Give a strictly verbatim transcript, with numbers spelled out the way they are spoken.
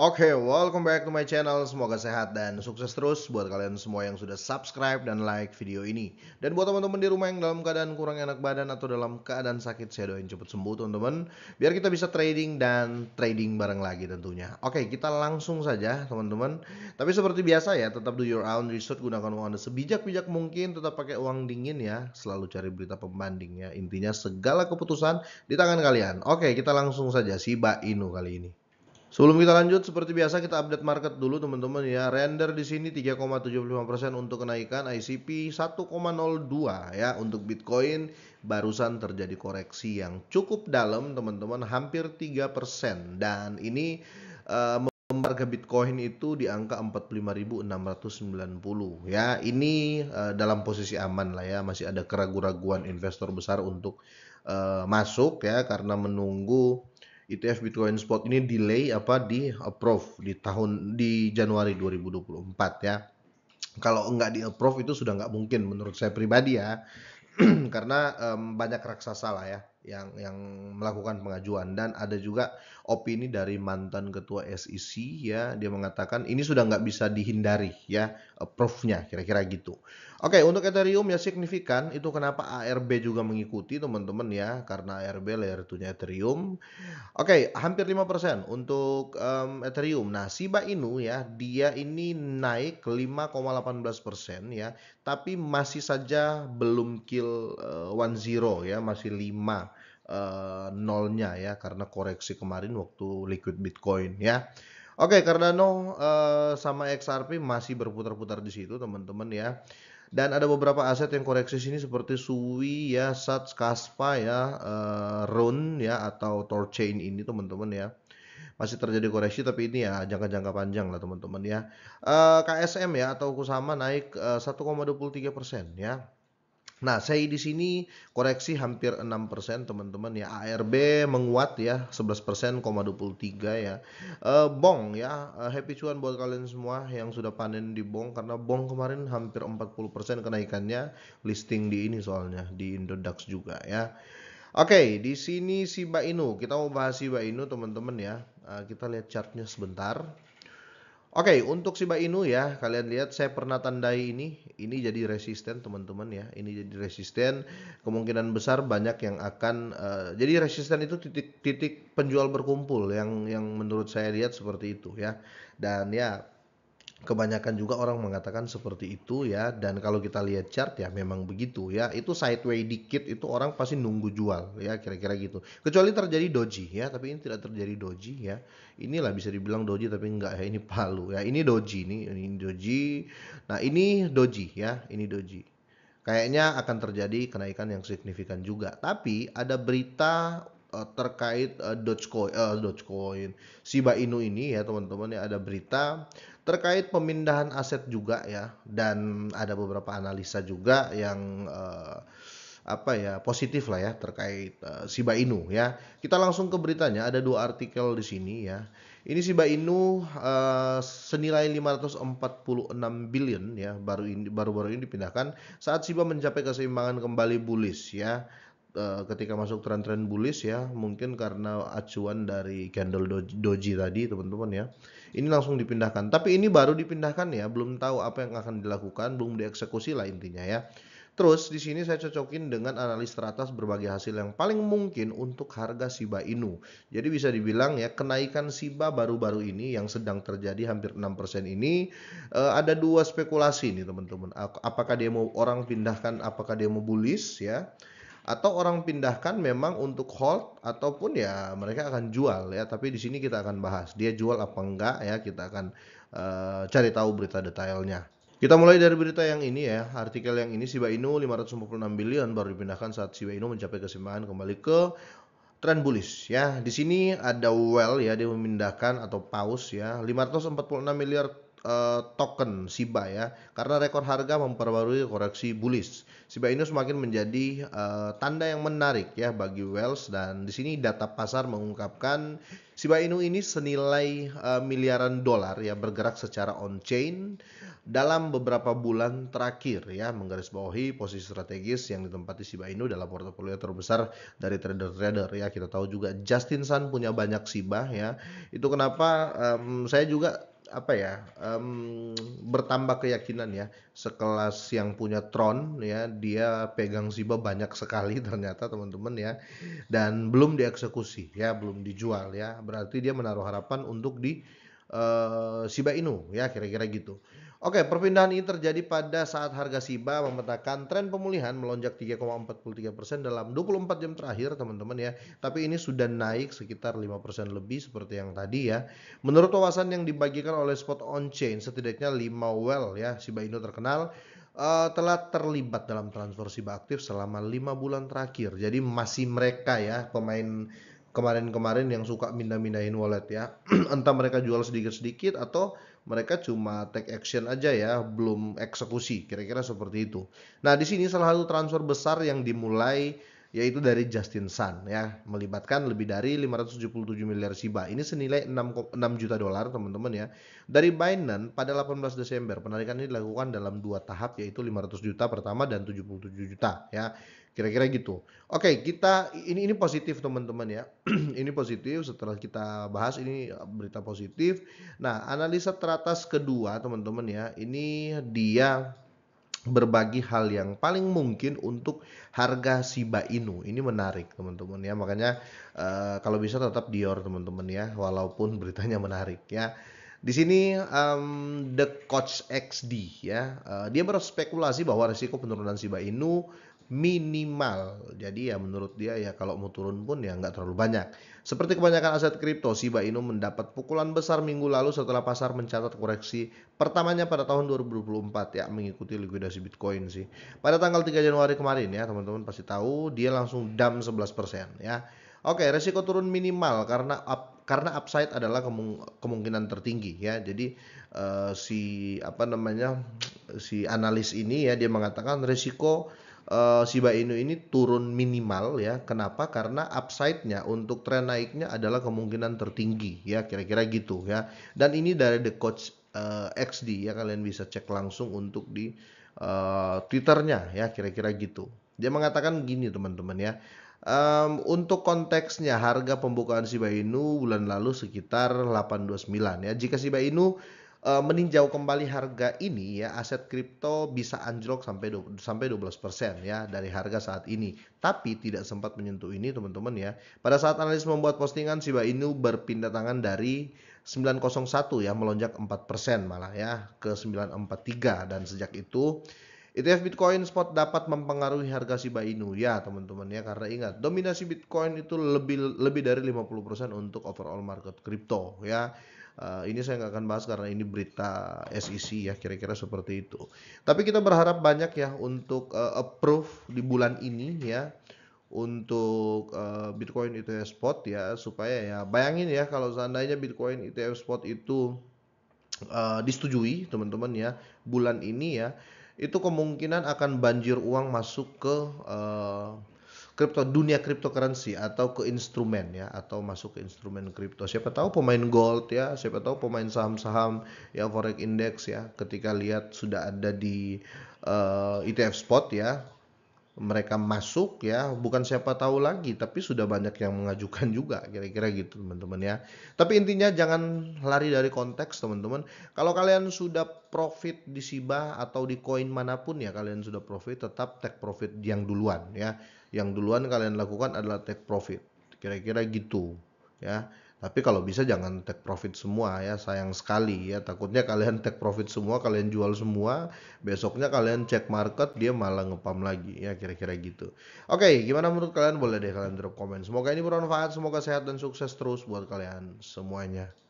Oke, okay, welcome back to my channel. Semoga sehat dan sukses terus buat kalian semua yang sudah subscribe dan like video ini. Dan buat teman-teman di rumah yang dalam keadaan kurang enak badan atau dalam keadaan sakit, saya doain cepet sembuh teman-teman, biar kita bisa trading dan trading bareng lagi tentunya. Oke, okay, kita langsung saja teman-teman. Tapi seperti biasa ya, tetap do your own research, gunakan uang Anda sebijak-bijak mungkin, tetap pakai uang dingin ya, selalu cari berita pembandingnya. Intinya segala keputusan di tangan kalian. Oke, okay, kita langsung saja Shiba Inu kali ini. Sebelum kita lanjut, seperti biasa kita update market dulu teman-teman ya. Render di sini tiga koma tujuh lima persen untuk kenaikan, I C P satu koma nol dua ya. Untuk Bitcoin barusan terjadi koreksi yang cukup dalam teman-teman, hampir tiga persen, dan ini uh, harga Bitcoin itu di angka empat puluh lima ribu enam ratus sembilan puluh ya. Ini uh, dalam posisi aman lah ya, masih ada keraguan-raguan investor besar untuk uh, masuk ya, karena menunggu E T F Bitcoin Spot ini delay apa di approve di tahun di Januari dua ribu dua puluh empat ya. Kalau nggak di approve itu sudah nggak mungkin menurut saya pribadi ya, karena um, banyak raksasa lah ya yang yang melakukan pengajuan, dan ada juga opini dari mantan ketua S E C ya, dia mengatakan ini sudah nggak bisa dihindari ya approve-nya, kira-kira gitu. Oke, untuk Ethereum ya signifikan itu kenapa A R B juga mengikuti teman-teman ya, karena A R B layer dua-nya Ethereum. Oke, hampir lima persen untuk um, Ethereum. Nah, Shiba Inu ya, dia ini naik lima koma satu delapan persen ya, tapi masih saja belum kill one zero ya, masih lima Uh, nolnya ya, karena koreksi kemarin waktu liquid Bitcoin ya. Oke, Cardano uh, sama X R P masih berputar-putar di situ teman-teman ya. Dan ada beberapa aset yang koreksi sini seperti S U I ya, S A T S, Kaspa ya, uh, Rune ya atau Torchain ini teman-teman ya. Masih terjadi koreksi, tapi ini ya jangka-jangka panjang lah teman-teman ya. Uh, K S M ya atau Kusama naik uh, satu koma dua tiga persen ya. Nah, saya di sini koreksi hampir enam persen teman-teman ya. A R B menguat ya sebelas persen, nol koma dua tiga ya. E, bong ya, happy cuan buat kalian semua yang sudah panen di bong, karena bong kemarin hampir empat puluh persen kenaikannya, listing di ini soalnya di Indodax juga ya. Oke, di sini Shiba Inu, kita mau bahas Shiba Inu teman-teman ya. E, kita lihat chartnya sebentar. Oke, okay, untuk Shiba Inu ya, kalian lihat saya pernah tandai ini, ini jadi resisten teman-teman ya, ini jadi resisten, kemungkinan besar banyak yang akan, uh, jadi resisten itu titik-titik penjual berkumpul yang yang menurut saya lihat seperti itu ya, dan ya kebanyakan juga orang mengatakan seperti itu ya, dan kalau kita lihat chart ya memang begitu ya, itu sideways dikit itu orang pasti nunggu jual ya, kira-kira gitu, kecuali terjadi doji ya, tapi ini tidak terjadi doji ya. Inilah bisa dibilang doji tapi enggak ya, ini palu ya, ini doji, ini, ini doji, nah ini doji ya, ini doji. Kayaknya akan terjadi kenaikan yang signifikan juga, tapi ada berita uh, terkait uh, Dogecoin, uh, Dogecoin, Shiba Inu ini ya teman-teman ya, ada berita terkait pemindahan aset juga ya, dan ada beberapa analisa juga yang uh, apa ya positif lah ya terkait uh, Shiba Inu ya. Kita langsung ke beritanya, ada dua artikel di sini ya. Ini Shiba Inu uh, senilai lima ratus empat puluh enam billion ya, baru ini baru-baru ini dipindahkan saat Shiba mencapai keseimbangan kembali bullish ya. Uh, ketika masuk tren-tren bullish ya, mungkin karena acuan dari candle doji, doji tadi teman-teman ya. Ini langsung dipindahkan. Tapi ini baru dipindahkan ya, belum tahu apa yang akan dilakukan, belum dieksekusi lah intinya ya. Terus di sini saya cocokin dengan analis teratas berbagai hasil yang paling mungkin untuk harga Shiba Inu. Jadi bisa dibilang ya kenaikan Shiba baru-baru ini yang sedang terjadi hampir enam persen ini uh, ada dua spekulasi nih teman-teman. Apakah dia mau orang pindahkan, apakah dia mau bullish ya, atau orang pindahkan memang untuk hold, ataupun ya mereka akan jual ya. Tapi di sini kita akan bahas dia jual apa enggak ya, kita akan uh, cari tahu berita detailnya. Kita mulai dari berita yang ini ya, artikel yang ini, Shiba Inu lima ratus empat puluh enam billion baru dipindahkan saat Shiba Inu mencapai keseimbangan kembali ke tren bullish ya. Di sini ada well ya, dia memindahkan atau pause ya, lima ratus empat puluh enam miliar uh, token Shiba ya, karena rekor harga memperbarui koreksi bullish. Shiba Inu semakin menjadi uh, tanda yang menarik ya bagi Wells, dan di sini data pasar mengungkapkan Shiba Inu ini senilai uh, miliaran dolar ya, bergerak secara on chain dalam beberapa bulan terakhir ya, menggarisbawahi posisi strategis yang ditempati Shiba Inu dalam portofolio terbesar dari trader-trader ya. Kita tahu juga Justin Sun punya banyak Shiba ya. Itu kenapa um, saya juga apa ya um, bertambah keyakinan ya, sekelas yang punya Tron ya, dia pegang Shiba banyak sekali ternyata teman-teman ya, dan belum dieksekusi ya, belum dijual ya, berarti dia menaruh harapan untuk di uh, Shiba Inu ya, kira-kira gitu. Oke, perpindahan ini terjadi pada saat harga Shiba memetakan tren pemulihan melonjak tiga koma empat tiga persen dalam dua puluh empat jam terakhir teman-teman ya. Tapi ini sudah naik sekitar lima persen lebih seperti yang tadi ya. Menurut wawasan yang dibagikan oleh Spot on Chain, setidaknya lima well ya Shiba Inu terkenal uh, telah terlibat dalam transfer Shiba aktif selama lima bulan terakhir. Jadi masih mereka ya pemain kemarin-kemarin yang suka mindah-mindahin wallet ya. Entah mereka jual sedikit-sedikit atau mereka cuma take action aja ya, belum eksekusi, kira-kira seperti itu. Nah, di sini salah satu transfer besar yang dimulai yaitu dari Justin Sun ya, melibatkan lebih dari lima ratus tujuh puluh tujuh miliar Shiba. Ini senilai enam juta dolar teman-teman ya. Dari Binance pada delapan belas Desember, penarikan ini dilakukan dalam dua tahap yaitu lima ratus juta pertama dan tujuh puluh tujuh juta ya. Kira-kira gitu. Oke, kita ini ini positif teman-teman ya. Ini positif, setelah kita bahas ini berita positif. Nah, analisa teratas kedua teman-teman ya. Ini dia berbagi hal yang paling mungkin untuk harga Shiba Inu. Ini menarik teman-teman ya, makanya uh, kalau bisa tetap dior teman-teman ya, walaupun beritanya menarik ya. Di sini um, The Coach X D ya, uh, dia berspekulasi bahwa risiko penurunan Shiba Inu minimal. Jadi ya menurut dia ya, kalau mau turun pun ya nggak terlalu banyak. Seperti kebanyakan aset kripto, Shiba Inu mendapat pukulan besar minggu lalu setelah pasar mencatat koreksi pertamanya pada tahun dua ribu dua puluh empat ya, mengikuti likuidasi Bitcoin sih. Pada tanggal tiga Januari kemarin ya, teman-teman pasti tahu dia langsung down sebelas persen ya. Oke, resiko turun minimal karena up, karena upside adalah kemung, kemungkinan tertinggi ya. Jadi uh, si apa namanya si analis ini ya, dia mengatakan resiko Uh, Shiba Inu ini turun minimal ya. Kenapa? Karena upside-nya untuk tren naiknya adalah kemungkinan tertinggi ya, kira-kira gitu ya. Dan ini dari The Coach uh, X D ya, kalian bisa cek langsung untuk di uh, Twitternya ya, kira-kira gitu. Dia mengatakan gini teman-teman ya. Um, untuk konteksnya, harga pembukaan Shiba Inu bulan lalu sekitar delapan dua sembilan ya. Jika Shiba Inu meninjau kembali harga ini ya, aset kripto bisa anjlok sampai dua belas persen ya dari harga saat ini. Tapi tidak sempat menyentuh ini teman-teman ya. Pada saat analis membuat postingan, Shiba Inu berpindah tangan dari sembilan nol satu ya, melonjak empat persen malah ya ke sembilan empat tiga, dan sejak itu E T F Bitcoin Spot dapat mempengaruhi harga Shiba Inu ya teman-teman ya, karena ingat dominasi Bitcoin itu lebih lebih dari lima puluh persen untuk overall market crypto ya. Uh, ini saya nggak akan bahas karena ini berita S E C ya, kira-kira seperti itu. Tapi kita berharap banyak ya untuk uh, approve di bulan ini ya untuk uh, Bitcoin E T F Spot ya, supaya ya bayangin ya kalau seandainya Bitcoin E T F Spot itu uh, disetujui teman-teman ya bulan ini ya, itu kemungkinan akan banjir uang masuk ke uh, kripto, dunia cryptocurrency atau ke instrumen ya, atau masuk ke instrumen kripto. Siapa tahu pemain gold ya, siapa tahu pemain saham-saham ya, forex index ya, ketika lihat sudah ada di uh, E T F Spot ya, mereka masuk ya, bukan siapa tahu lagi, tapi sudah banyak yang mengajukan juga, kira-kira gitu teman-teman ya. Tapi intinya jangan lari dari konteks teman-teman. Kalau kalian sudah profit di Shiba atau di koin manapun ya, kalian sudah profit, tetap take profit yang duluan ya. Yang duluan kalian lakukan adalah take profit, kira-kira gitu ya. Tapi kalau bisa jangan take profit semua ya, sayang sekali ya. Takutnya kalian take profit semua, kalian jual semua, besoknya kalian cek market, dia malah ngepam lagi ya, kira-kira gitu. Oke, gimana menurut kalian? Boleh deh kalian drop komen. Semoga ini bermanfaat, semoga sehat dan sukses terus buat kalian semuanya.